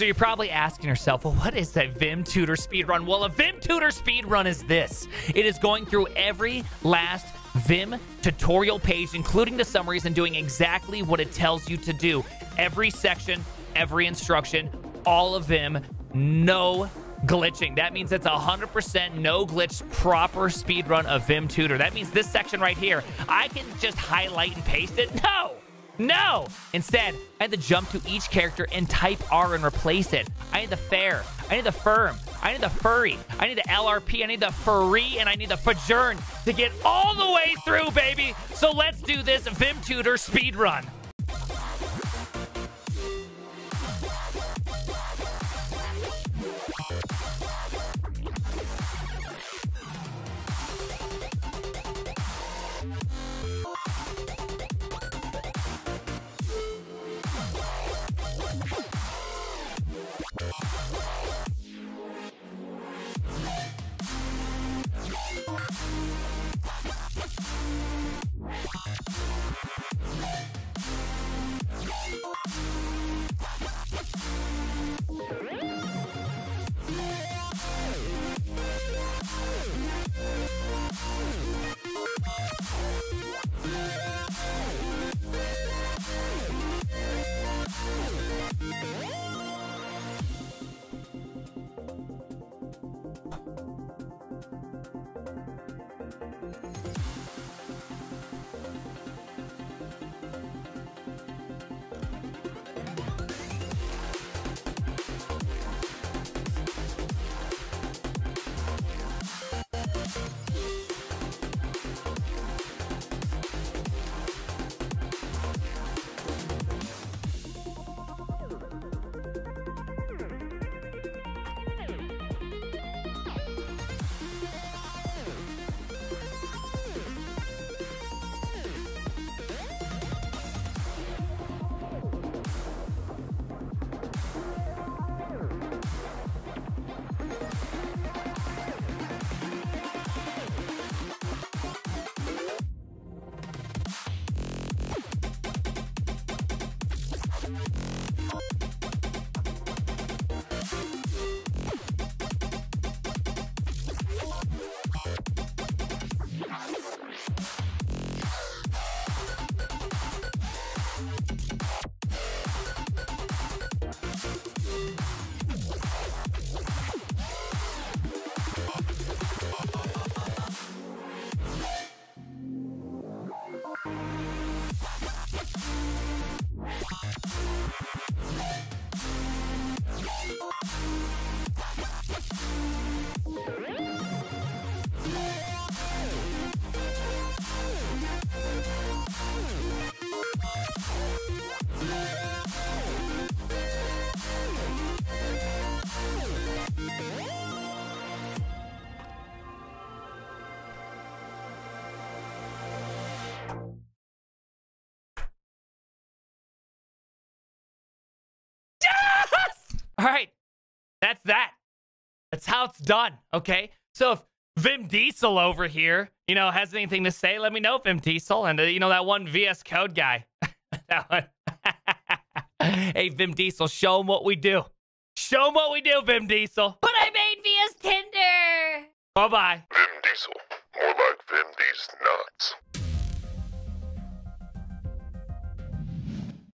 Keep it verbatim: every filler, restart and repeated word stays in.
So you're probably asking yourself, well, what is that Vim Tutor speedrun? Well, a Vim Tutor speedrun is this. It is going through every last Vim tutorial page, including the summaries, and doing exactly what it tells you to do. Every section, every instruction, all of Vim, no glitching. That means it's a one hundred percent no glitch proper speedrun of Vim Tutor. That means this section right here, I can just highlight and paste it. No! No! Instead, I had to jump to each character and type R and replace it. I need the fair. I need the firm. I need the furry. I need the L R P. I need the furry. And I need the fajourn to get all the way through, baby. So let's do this Vim Tutor speedrun. All right, that's that. That's how it's done, okay? So if Vim Diesel over here, you know, has anything to say, let me know, Vim Diesel. And, uh, you know, that one V S Code guy. That one. Hey, Vim Diesel, show him what we do. Show him what we do, Vim Diesel. But I made V S Tinder. Bye-bye. Vim Diesel, more like Vim Diesel nuts.